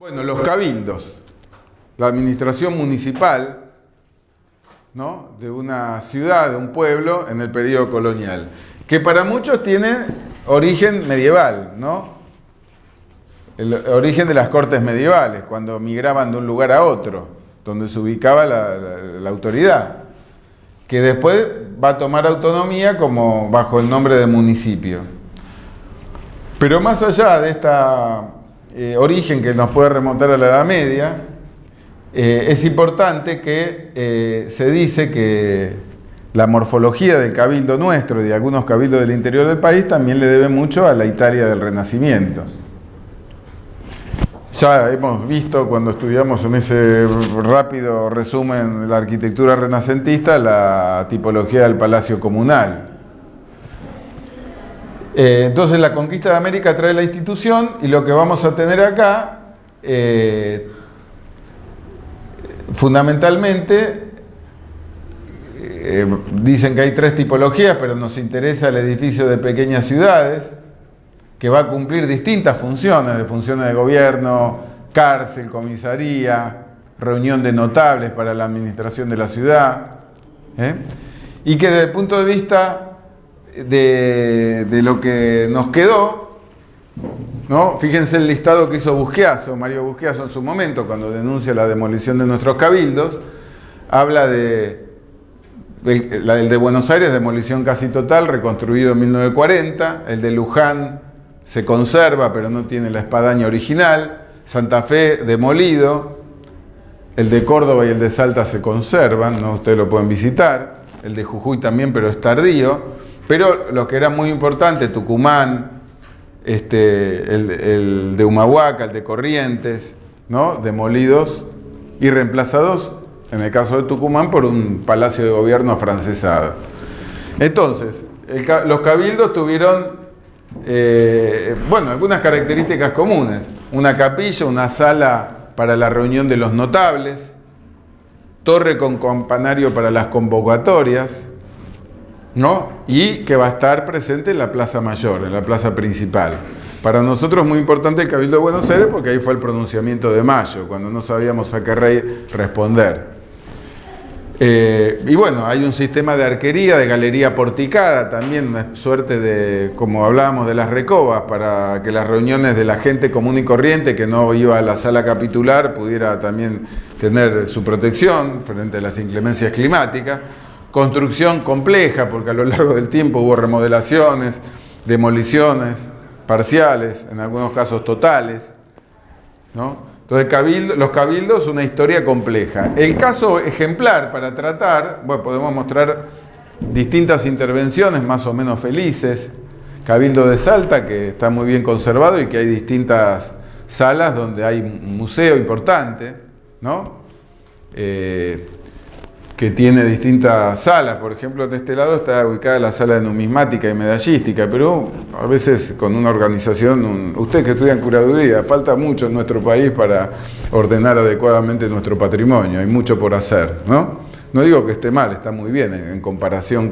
Bueno, los cabildos, la administración municipal, ¿no?, de una ciudad, de un pueblo en el periodo colonial, que para muchos tienen origen medieval, ¿no? El origen de las cortes medievales, cuando migraban de un lugar a otro, donde se ubicaba la autoridad, que después va a tomar autonomía como bajo el nombre de municipio. Pero más allá de esta origen que nos puede remontar a la Edad Media, es importante que se dice que la morfología del cabildo nuestro y de algunos cabildos del interior del país también le debe mucho a la Italia del Renacimiento. Ya hemos visto cuando estudiamos en ese rápido resumen de la arquitectura renacentista la tipología del palacio comunal. Entonces la conquista de América trae la institución y lo que vamos a tener acá fundamentalmente dicen que hay tres tipologías, pero nos interesa el edificio de pequeñas ciudades que va a cumplir distintas funciones de gobierno, cárcel, comisaría, reunión de notables para la administración de la ciudad, y que desde el punto de vista de lo que nos quedó, ¿no? Fíjense el listado que hizo Buschiazzo, Mario Buschiazzo, en su momento, cuando denuncia la demolición de nuestros cabildos. Habla de la de Buenos Aires, demolición casi total, reconstruido en 1940, el de Luján se conserva pero no tiene la espadaña original, Santa Fe demolido, el de Córdoba y el de Salta se conservan, ¿no? Ustedes lo pueden visitar, el de Jujuy también, pero es tardío. Pero lo que era muy importante, Tucumán, el de Humahuaca, el de Corrientes, ¿no?, demolidos y reemplazados, en el caso de Tucumán, por un palacio de gobierno afrancesado. Entonces, los cabildos tuvieron, bueno, algunas características comunes. Una capilla, una sala para la reunión de los notables, torre con campanario para las convocatorias, ¿no?, y que va a estar presente en la plaza mayor, en la plaza principal. Para nosotros es muy importante el Cabildo de Buenos Aires porque ahí fue el pronunciamiento de Mayo, cuando no sabíamos a qué rey responder. Y bueno, hay un sistema de arquería, de galería porticada también, una suerte de, como hablábamos de las recobas, para que las reuniones de la gente común y corriente que no iba a la sala capitular pudiera también tener su protección frente a las inclemencias climáticas. Construcción compleja, porque a lo largo del tiempo hubo remodelaciones, demoliciones parciales, en algunos casos totales, ¿no? Entonces los cabildos, una historia compleja. El caso ejemplar para tratar, bueno, podemos mostrar distintas intervenciones más o menos felices. Cabildo de Salta, que está muy bien conservado y que hay distintas salas donde hay un museo importante, ¿no?, que tiene distintas salas. Por ejemplo, de este lado está ubicada la sala de numismática y medallística, pero a veces con una organización, ustedes que estudian curaduría, falta mucho en nuestro país para ordenar adecuadamente nuestro patrimonio, hay mucho por hacer, ¿no? No digo que esté mal, está muy bien en comparación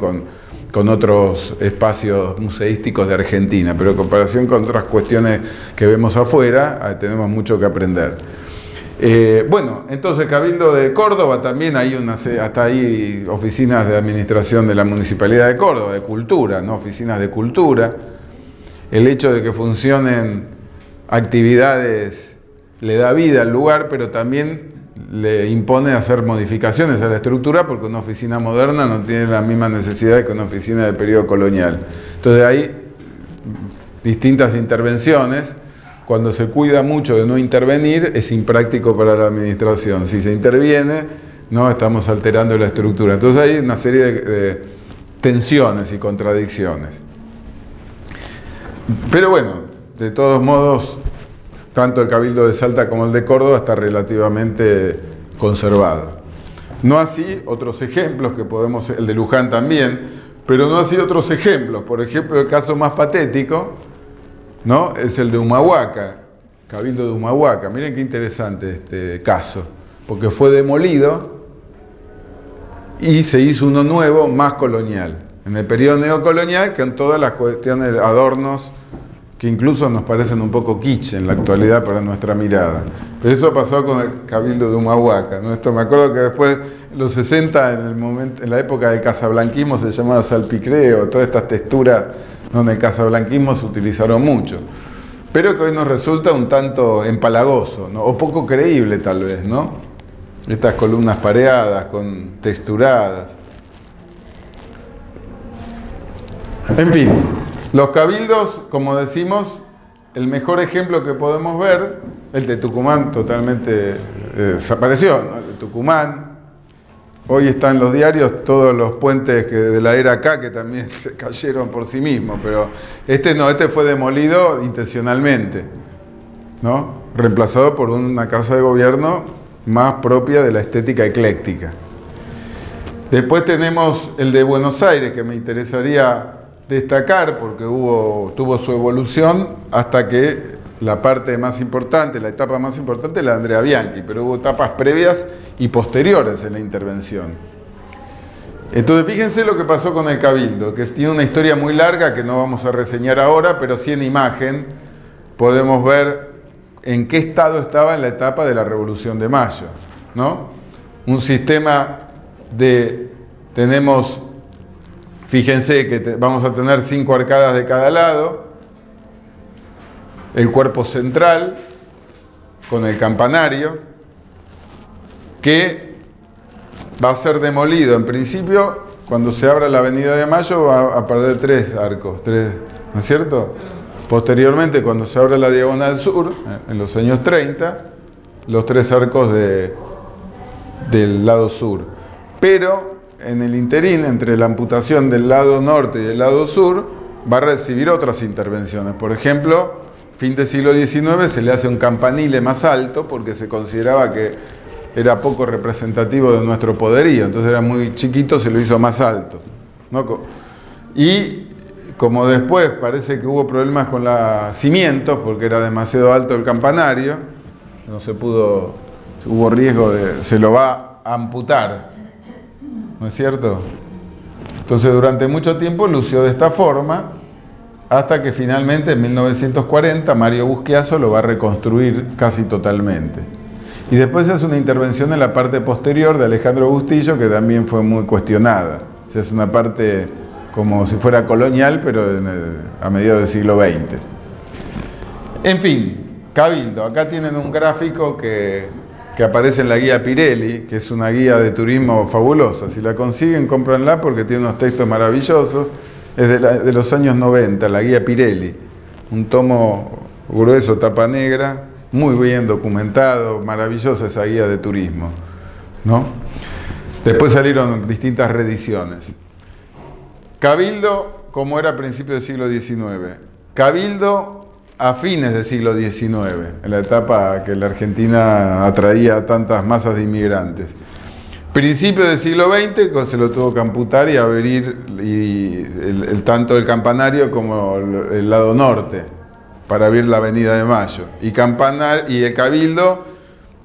con otros espacios museísticos de Argentina, pero en comparación con otras cuestiones que vemos afuera, tenemos mucho que aprender. Bueno, entonces Cabildo de Córdoba también hay hasta ahí oficinas de administración de la Municipalidad de Córdoba, de cultura, ¿no?, oficinas de cultura. El hecho de que funcionen actividades le da vida al lugar, pero también le impone hacer modificaciones a la estructura, porque una oficina moderna no tiene las mismas necesidades que una oficina del periodo colonial. Entonces hay distintas intervenciones. Cuando se cuida mucho de no intervenir, es impráctico para la administración. Si se interviene, no estamos alterando la estructura. Entonces hay una serie de tensiones y contradicciones. Pero bueno, de todos modos, tanto el Cabildo de Salta como el de Córdoba está relativamente conservado. No así otros ejemplos que podemos, el de Luján también, pero no así otros ejemplos. Por ejemplo, el caso más patético, ¿no?, es el de Humahuaca, Cabildo de Humahuaca. Miren qué interesante este caso, porque fue demolido y se hizo uno nuevo, más colonial, en el periodo neocolonial, con todas las cuestiones, adornos que incluso nos parecen un poco kitsch en la actualidad para nuestra mirada. Pero eso pasó con el Cabildo de Humahuaca, ¿no? Esto, me acuerdo que después, en los 60, en la época del casablanquismo, se llamaba salpicreo, todas estas texturas donde el casablanquismo se utilizaron mucho. Pero que hoy nos resulta un tanto empalagoso, ¿no? O poco creíble, tal vez, ¿no? Estas columnas pareadas, con texturadas. En fin, los cabildos, como decimos, el mejor ejemplo que podemos ver, el de Tucumán totalmente desapareció, ¿no? El de Tucumán. Hoy están los diarios, todos los puentes que de la era K que también se cayeron por sí mismos, pero este no, este fue demolido intencionalmente, ¿no? Reemplazado por una casa de gobierno más propia de la estética ecléctica. Después tenemos el de Buenos Aires, que me interesaría destacar porque tuvo su evolución hasta que la parte más importante, la etapa más importante, la de Andrea Bianchi, pero hubo etapas previas y posteriores en la intervención. Entonces fíjense lo que pasó con el Cabildo, que tiene una historia muy larga que no vamos a reseñar ahora, pero sí en imagen podemos ver en qué estado estaba en la etapa de la Revolución de Mayo, ¿no? Un sistema de... tenemos... Fíjense que vamos a tener 5 arcadas de cada lado, el cuerpo central con el campanario, que va a ser demolido. En principio, cuando se abra la Avenida de Mayo, va a perder 3 arcos, 3, ¿no es cierto? Posteriormente, cuando se abra la Diagonal Sur, en los años 30, los 3 arcos del lado sur. Pero en el interín, entre la amputación del lado norte y del lado sur, va a recibir otras intervenciones. Por ejemplo, fin del siglo XIX se le hace un campanile más alto porque se consideraba que era poco representativo de nuestro poderío. Entonces era muy chiquito, se lo hizo más alto, ¿no? Y como después parece que hubo problemas con los cimientos porque era demasiado alto el campanario, no se pudo, hubo riesgo de... se lo va a amputar, ¿no es cierto? Entonces durante mucho tiempo lució de esta forma hasta que finalmente en 1940 Mario Buschiazzo lo va a reconstruir casi totalmente. Y después se hace una intervención en la parte posterior de Alejandro Bustillo que también fue muy cuestionada. O sea, es una parte como si fuera colonial, pero a mediados del siglo XX. En fin, Cabildo. Acá tienen un gráfico que aparece en la guía Pirelli, que es una guía de turismo fabulosa. Si la consiguen, cómpranla porque tiene unos textos maravillosos. Es de los años 90, la guía Pirelli. Un tomo grueso, tapa negra, muy bien documentado, maravillosa esa guía de turismo, ¿no? Después salieron distintas reediciones. Cabildo, como era a principios del siglo XIX. Cabildo a fines del siglo XIX, en la etapa que la Argentina atraía a tantas masas de inmigrantes. Principio del siglo XX se lo tuvo que amputar y abrir tanto el campanario como el lado norte para abrir la Avenida de Mayo. Y el Cabildo,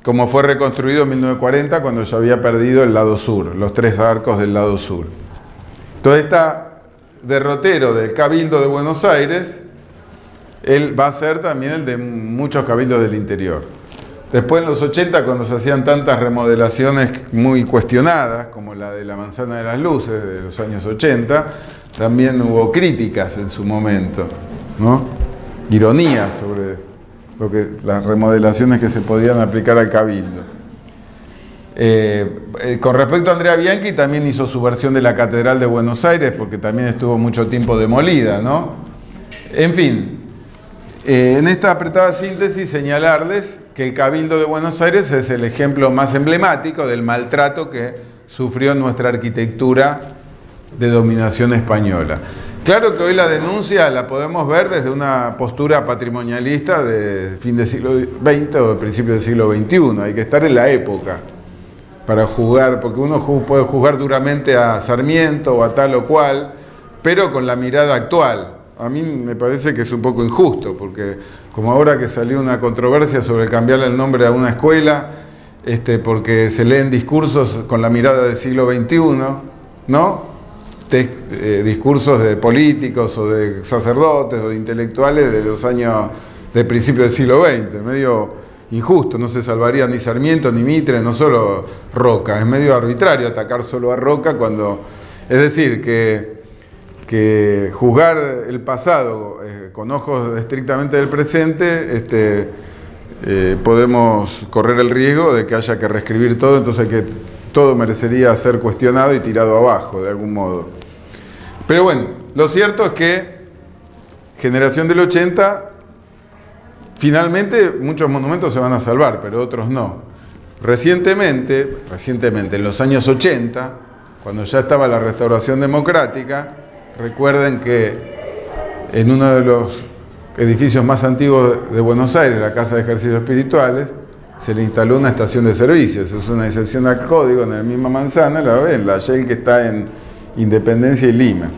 como fue reconstruido en 1940 cuando ya había perdido el lado sur, los 3 arcos del lado sur. Entonces este derrotero del Cabildo de Buenos Aires él va a ser también el de muchos cabildos del interior. Después en los 80, cuando se hacían tantas remodelaciones muy cuestionadas, como la de la Manzana de las Luces de los años 80, también hubo críticas en su momento, ¿no? Ironía sobre las remodelaciones que se podían aplicar al cabildo. Con respecto a Andrea Bianchi, también hizo su versión de la Catedral de Buenos Aires, porque también estuvo mucho tiempo demolida, ¿no? En fin. En esta apretada síntesis señalarles que el Cabildo de Buenos Aires es el ejemplo más emblemático del maltrato que sufrió nuestra arquitectura de dominación española. Claro que hoy la denuncia la podemos ver desde una postura patrimonialista de fin del siglo XX o de principio del siglo XXI. Hay que estar en la época para juzgar, porque uno puede juzgar duramente a Sarmiento o a tal o cual, pero con la mirada actual. A mí me parece que es un poco injusto, porque como ahora que salió una controversia sobre cambiarle el nombre a una escuela, porque se leen discursos con la mirada del siglo XXI, ¿no? discursos de políticos o de sacerdotes o de intelectuales de los años de principio del siglo XX, medio injusto, no se salvaría ni Sarmiento ni Mitre, no solo Roca, es medio arbitrario atacar solo a Roca cuando, es decir, que juzgar el pasado con ojos estrictamente del presente, podemos correr el riesgo de que haya que reescribir todo, entonces que todo merecería ser cuestionado y tirado abajo de algún modo. Pero bueno, lo cierto es que generación del 80, finalmente muchos monumentos se van a salvar, pero otros no. Recientemente, en los años 80, cuando ya estaba la restauración democrática, recuerden que en uno de los edificios más antiguos de Buenos Aires, la Casa de Ejercicios Espirituales, se le instaló una estación de servicios. Es una excepción al código en la misma manzana, la ven, la Shell que está en Independencia y Lima.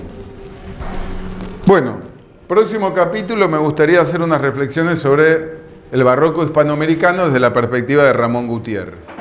Bueno, próximo capítulo me gustaría hacer unas reflexiones sobre el barroco hispanoamericano desde la perspectiva de Ramón Gutiérrez.